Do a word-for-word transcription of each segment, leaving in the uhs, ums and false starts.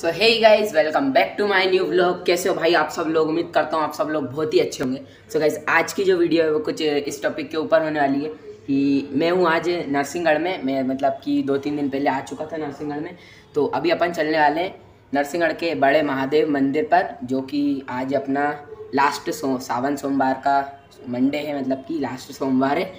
So hey guys welcome back to my new vlog. कैसे हो भाई आप सब लोग? उम्मीद करता हूँ आप सब लोग बहुत ही अच्छे होंगे। सो so गाइज आज की जो वीडियो है वो कुछ इस टॉपिक के ऊपर होने वाली है कि मैं हूँ आज नरसिंहगढ़ में। मैं मतलब कि दो तीन दिन पहले आ चुका था नरसिंहगढ़ में। तो अभी अपन चलने वाले हैं नरसिंहगढ़ के बड़े महादेव मंदिर पर, जो कि आज अपना लास्ट सो सावन सोमवार का मंडे है, मतलब कि लास्ट सोमवार है।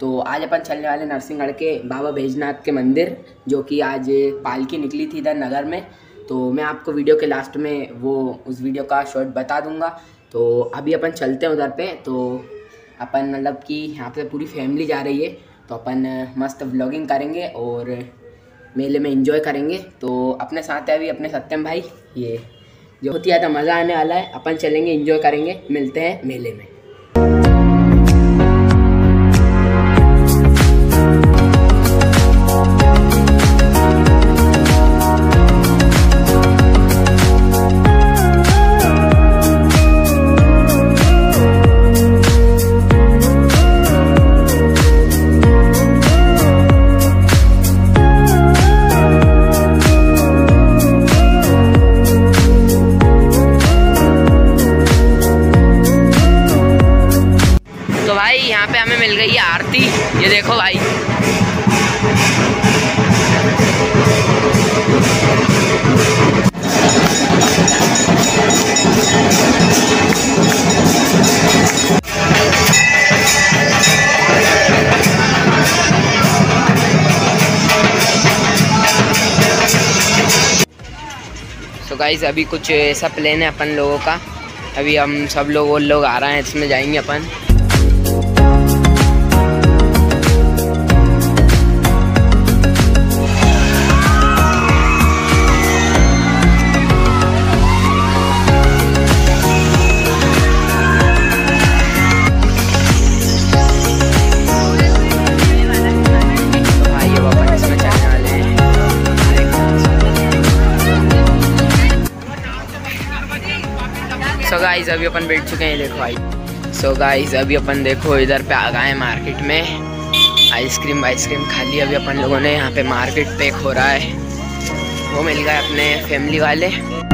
तो आज अपन चलने वाले नरसिंहगढ़ के बाबा बैजनाथ के मंदिर, जो कि आज पालकी निकली थी इधर नगर में। तो मैं आपको वीडियो के लास्ट में वो उस वीडियो का शॉर्ट बता दूंगा। तो अभी अपन चलते हैं उधर पे। तो अपन मतलब कि यहाँ पे पूरी फैमिली जा रही है, तो अपन मस्त व्लॉगिंग करेंगे और मेले में एंजॉय करेंगे। तो अपने साथ है अभी अपने सत्यम भाई, ये जो बहुत ही ज़्यादा मज़ा आने वाला है। अपन चलेंगे, एंजॉय करेंगे, मिलते हैं मेले में। ये देखो भाई, सो गाइस अभी कुछ ऐसा प्लान है अपन लोगों का। अभी हम सब लोग वो लोग आ रहे हैं, इसमें जाएंगे अपन। गाइस अभी अपन बैठ चुके हैं, देखो भाई। सो so गाइस अभी अपन देखो इधर पे आ गए मार्केट में। आइसक्रीम आइसक्रीम खा ली अभी अपन लोगों ने। यहाँ पे मार्केट पैक हो रहा है, वो मिल गए अपने फैमिली वाले।